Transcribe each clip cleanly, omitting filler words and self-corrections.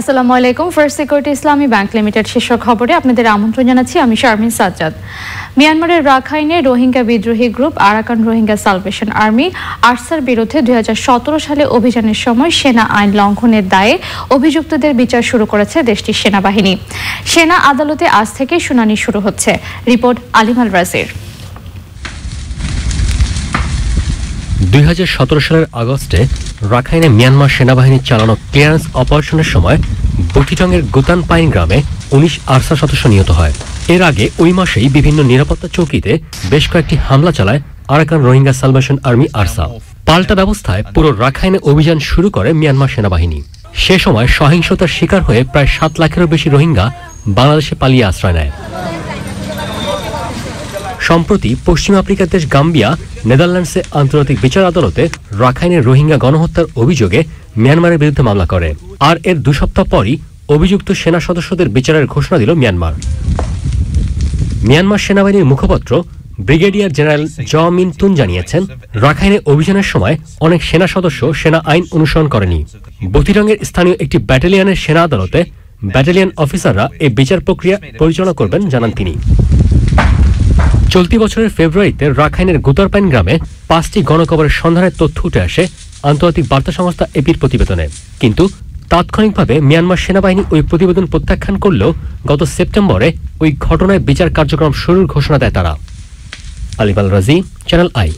আসসালামু আলাইকুম First security Islami bank limited শীর্ষ খবরে আপনাদের আমন্ত্রণ জানাচ্ছি আমি শারমিন সাজ্জাদ। মিয়ানমারের রাখাইনে রোহিঙ্গা বিদ্রোহী group Arakan Rohingya salvation army আরসার বিরুদ্ধে 2017 সালে অভিযানের সময় সেনা আইন লঙ্ঘনের দায়ে অভিযুক্তদের বিচার শুরু করেছে দেশটির সেনাবাহিনী। সেনা আদালতে আজ থেকে শুনানি শুরু হচ্ছে। রিপোর্ট আলিমাল রাজির। 2017 সালের আগস্টে রাখাইনে মিয়ানমার সেনাবাহিনীর চালানো ক্লিয়ারেন্স অপারেশনের সময় বুকিটংয়ের গুতান পাইন গ্রামে 19 আরসা সদস্য নিহত হয়। এর আগে ওই মাসেই বিভিন্ন নিরাপত্তা চৌকিতে বেশ কয়েকটি হামলা চালায় Arakan Rohingya salvation army ARSA. পাল্টা ব্যবস্থায় পুরো রাখাইনে অভিযান শুরু করে মিয়ানমার সেনাবাহিনী। সে সময় সহিংসতার শিকার হয়ে প্রায় 7 লাখেরও বেশি রোহিঙ্গা বাংলাদেশে পালিয়ে আশ্রয় নেয়। সম্প্রতি পশ্চিম আফ্রিকার দেশ গাম্বিয়া নেদারল্যান্ডসে আন্তর্জাতিক বিচার আদালতে রাখাইনের রোহিঙ্গা গণহত্যার অভিযোগে মিয়ানমারের বিরুদ্ধে মামলা করে। আর এর 2 সপ্তাহ পরই অভিযুক্ত সেনা সদস্যদের বিচারের ঘোষণা দিল মিয়ানমার। মিয়ানমার সেনাবাহিনীর মুখপাত্র ব্রিগেডিয়ার জেনারেল জ মিন তুন জানিয়েছেন, রাখাইনে অভিযানের সময় অনেক সেনা সদস্য সেনা আইন অনুসরণ করেনি। বতিরঙের স্থানীয় একটি ব্যাটালিয়নের সেনা আদালতে ব্যাটালিয়ন অফিসাররা এই বিচার প্রক্রিয়া পরিচালনা করবেন জানান তিনি। চলতি বছরের ফেব্রুয়ারিতে রাখাইনের গুতারপাইন গ্রামে 5টি গণকবরের সন্ধানের তথ্য উঠে আসে আন্তর্জাতিক বার্তা সংস্থা এপির প্রতিবেদনে। কিন্তু তাৎক্ষণিকভাবে মিয়ানমার সেনাবাহিনী ওই প্রতিবেদন প্রত্যাখ্যান করলেও গত সেপ্টেম্বরে ওই ঘটনায় বিচার কার্যক্রম শুরুর ঘোষণা দেয় তারা। আলিবাল রাজি, চ্যানেল আই।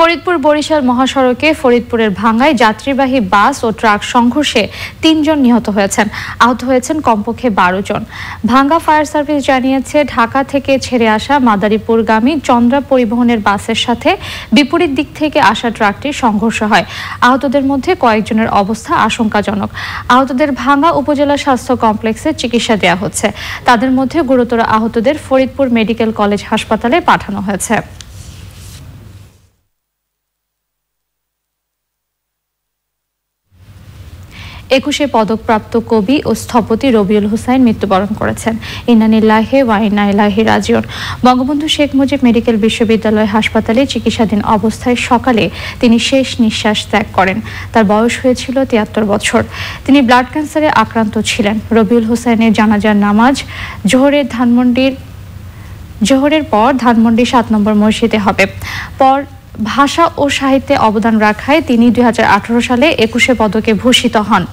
ফরিদপুর বরিশাল মহাসড়কে ফরিদপুরের ভাঙ্গায় যাত্রীবাহী বাস ও ট্রাক সংঘর্ষে 3 জন নিহত হয়েছেন, আহত হয়েছেন কমপক্ষে 12 জন। ভাঙ্গা ফায়ার সার্ভিস জানিয়েছে, ঢাকা থেকে ছেড়ে আসা মাদারীপুরগামী চন্দ্রা পরিবহনের বাসের সাথে বিপরীত দিক থেকে আসা ট্রাকটির সংঘর্ষ হয়। আহতদের মধ্যে কয়েকজনের অবস্থা আশঙ্কাজনক। আহতদের ভাঙ্গা উপজেলা স্বাস্থ্য কমপ্লেক্সে চিকিৎসা দেওয়া হচ্ছে। তাদের মধ্যে গুরুতর আহতদের ফরিদপুর মেডিকেল কলেজ হাসপাতালে পাঠানো হয়েছে। একুশে পদকপ্রাপ্ত কবি ও স্থপতি রবিউল হোসাইন মৃত্যুবরণ করেছেন। ইন্না লিল্লাহি ওয়া ইন্না ইলাইহি রাজিউন। বঙ্গবন্ধু শেখ মুজিব মেডিকেল বিশ্ববিদ্যালয় হাসপাতালে চিকিৎসাধীন অবস্থায় সকালে তিনি শেষ নিঃশ্বাস ত্যাগ করেন। তার বয়স হয়েছিল 73 বছর। তিনি ব্লাড ক্যান্সারে আক্রান্ত ছিলেন। রবিউল হোসাইনের জানাজার নামাজ জোহরের পর ধানমন্ডি 7 নম্বর মসজিদে হবে। পর ভাষা ও সাহিত্যে অবদান রাখায় তিনি 2018 সালে 21শে পদকে ভূষিত হন।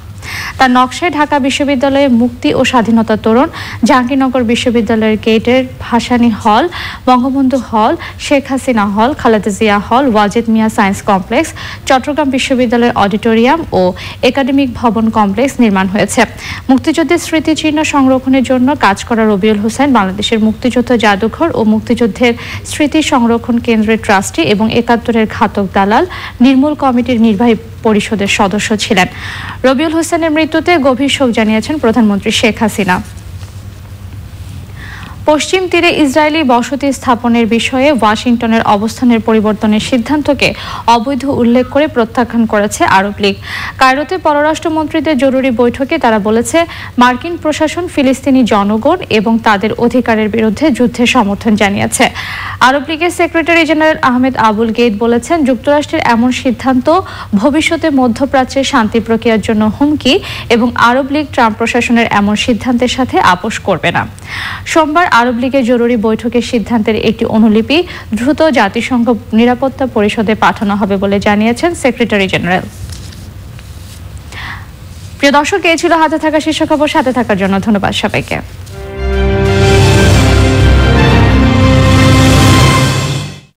তার নকশায় ঢাকা বিশ্ববিদ্যালয়ে মুক্তি ও স্বাধীনতা তোরণ, জাহাঙ্গীরনগর বিশ্ববিদ্যালয়ের গেটের ভাসানী হল, বঙ্গবন্ধু হল, শেখ হাসিনা হল, খালেদা জিয়া হল, ওয়াজেদ মিয়া সায়েন্স কমপ্লেক্স, চট্টগ্রাম বিশ্ববিদ্যালয়ের অডিটোরিয়াম ও একাডেমিক ভবন কমপ্লেক্স নির্মাণ হয়েছে। মুক্তিযুদ্ধের স্মৃতিচিহ্ন সংরক্ষণের জন্য কাজ করা রবিউল হোসাইন বাংলাদেশের মুক্তিযুদ্ধ জাদুঘর ও মুক্তিযুদ্ধের স্মৃতি সংরক্ষণ কেন্দ্রের ট্রাস্টি এবং 71-এর ঘাতক দালাল নির্মূল কমিটির নির্বাহী পরিষদের সদস্য ছিলেন। রবিউল হোসেনের মৃত্যুতে গভীর শোক জানিয়েছেন প্রধানমন্ত্রী শেখ হাসিনা। পশ্চিম তীরে ইসরায়েলি বসতি স্থাপনের বিষয়ে ওয়াশিংটনের অবস্থানের পরিবর্তনের সিদ্ধান্তকে অবৈধ উল্লেখ করে প্রত্যাখ্যান করেছে আরব লীগ। কায়রোতে পররাষ্ট্রমন্ত্রীদের জরুরি বৈঠকে তারা বলেছে, মার্কিন প্রশাসন ফিলিস্তিনি জনগণ এবং তাদের অধিকারের বিরুদ্ধে যুদ্ধের সমর্থন জানিয়েছে। আরব লীগের secretary general Ahmed Aboul Gheit বলেছেন, যুক্তরাষ্ট্রের এমন সিদ্ধান্ত ভবিষ্যতে মধ্যপ্রাচ্যের শান্তি প্রক্রিয়ার জন্য হুমকি এবং আরব লীগ ট্রাম্প প্রশাসনের এমন সিদ্ধান্তের সাথে আপোষ করবে না। সোমবার আরব লীগের জরুরি বৈঠকের সিদ্ধান্তের একটি অনুলিপি দ্রুত জাতিসংঘ নিরাপত্তা পরিষদে পাঠানো হবে বলে জানিয়েছেন সেক্রেটারি জেনারেল। প্রিয় দর্শক, এই ছিল হাতে থাকা শীর্ষ খবর। সাথে থাকার জন্য ধন্যবাদ সবাইকে।